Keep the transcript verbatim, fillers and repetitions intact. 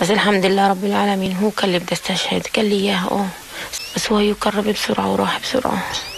بس الحمد لله رب العالمين. هو كان اللي بدي استشهد قال لي اياها اه، بس هو يقرب بسرعه وراح بسرعه.